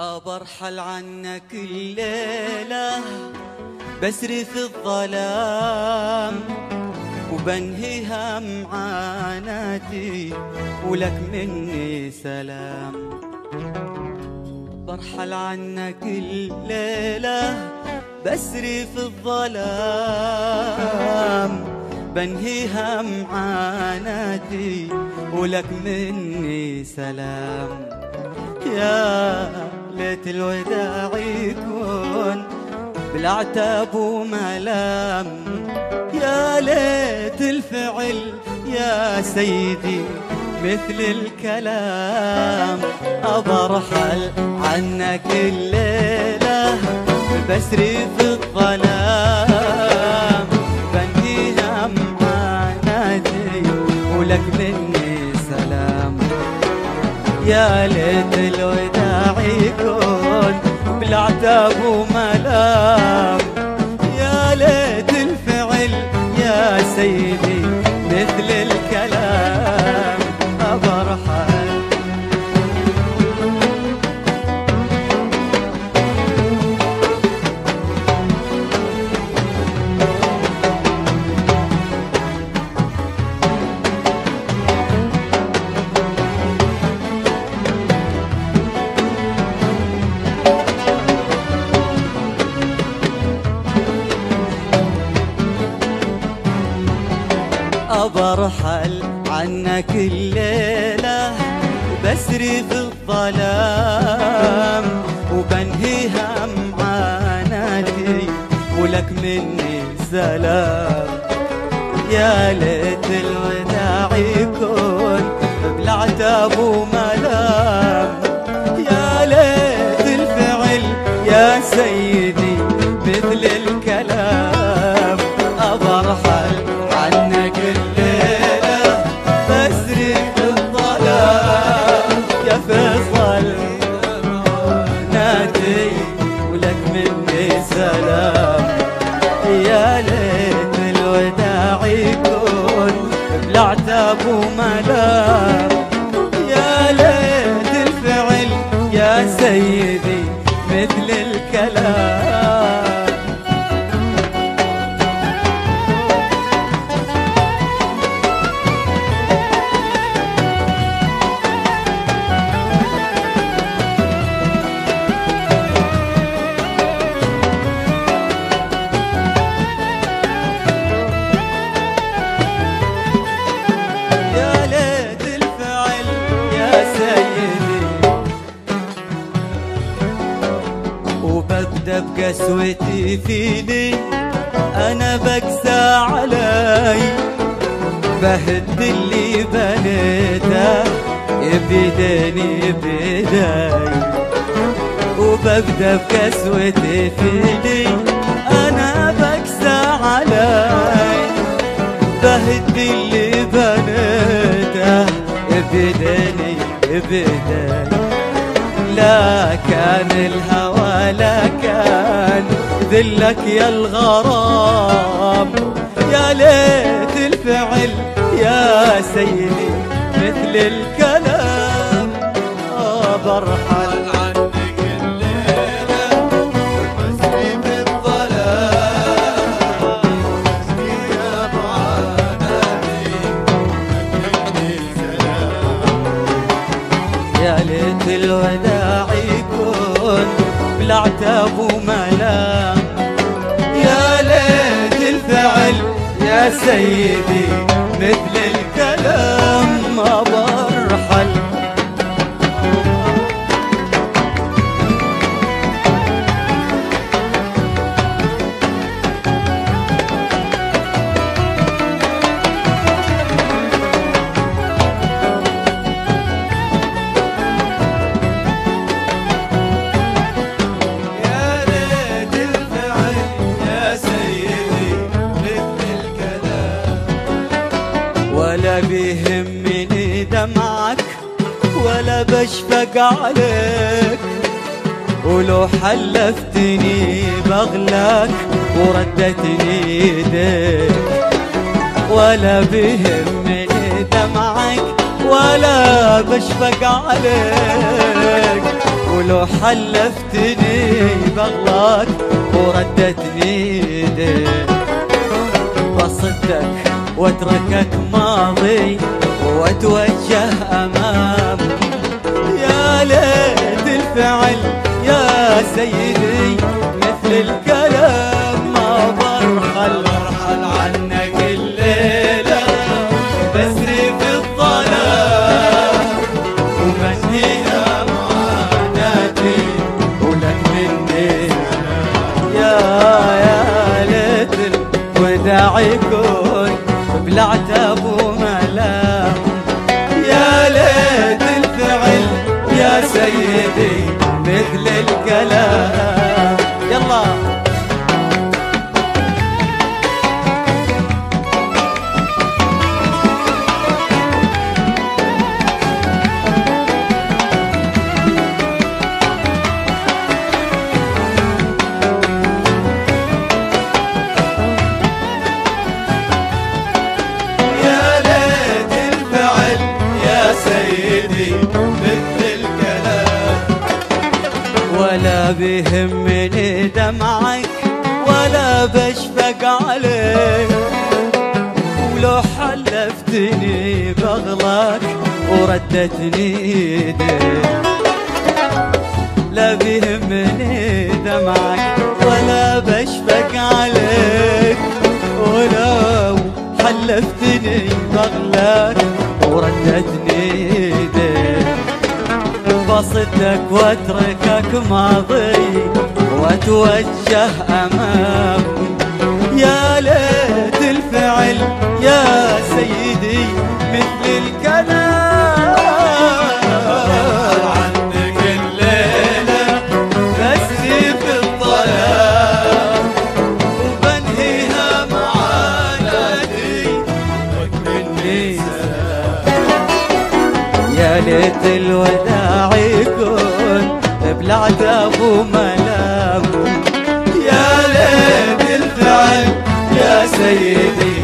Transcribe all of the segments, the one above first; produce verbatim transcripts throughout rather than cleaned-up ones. أبرحل عنك الليلة بسري في الظلام وبنهي هم عاناتي ولك مني سلام. برحل عنك الليلة بسري في الظلام بنهي هم عاناتي ولك مني سلام. يا ليت الوداع يكون بلا عتاب وملام، يا ليت الفعل يا سيدي مثل الكلام. أبرحل عنك الليلة بسري في الظلام بنتي هم عاناتي ولك مني سلام. يا ليت الوداع يكون بلا عتاب وملام، يا ليت الفعل يا سيدي مثل الكلام. أبرحل أبرحل عنك الليلة بسري في الظلام وبنهي هم عاناتي ولك مني سلام. يا ليت الوداع يكون بلا عتاب وملام، يا ليت الفعل يا سيدي مثل الكلام. أبرحل عنك الليلة بسري في الظلام يا فيصل نادي ولك مني سلام. يا ليت الوداع يكون بلا عتاب وملام، يا ليت الفعل يا سيدي مثل الكلام. وببدأ بقسوتي فيني أنا بقسى علي، بهد اللي بنيته بيديني بيداي. وببدأ بقسوتي فيني أنا بقسى علي، بهد اللي بنيته بيديني بيداي. لا كان الهوى لا كان ذلك يا الغرام، يا ليت الفعل يا سيدي مثل الكلام. أبرحل عنك الليلة بسري في الظلام بسري يا معاناتي ومكني سلام. يا ليت الوداع بلا عتاب وملام، يا ليت الفعل يا سيدي مثل الكلام. ما برحل ولا بيهمني دمعك ولا بشفق عليك، ولو حلفتني بغلك وردتني ايديك. ولا بيهمني دمعك ولا بشفق عليك، ولو حلفتني بغلاك وردتني ايديك، بصدك واتركك ماضي واتوجه امام. يا ليت الفعل يا سيدي مثل الكلام، ما برحل برحل عنك الليله، بسري في الظلام ومنيها معاناتي ولك مني. يا يا ليت الوداع يكون بلعت ابو ملام، يا ليت الفعل يا سيدي مثل الكلام. يلا يا ليت الفعل يا سيدي مثل الكلام، ولا بيهمني دمعك ولا بشفق عليك، ولو حلفتني بغلاك وردتني ايديك، لا بيهمني دمعك ولا بشفق عليك، ولو حلفتني بغلاك وردتني ايديك، بصدك واتركك ماضي واتوجه امام. يا ليت الفعل يا سيدي مثل الكلام، عنك الليله بسري في الظلام وبنهيها معاناتي وكملني سلام. يا ليت الوداع يكون بلعت ابو ملام، يا ليت الفعل يا سيدي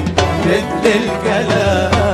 مثل الكلام.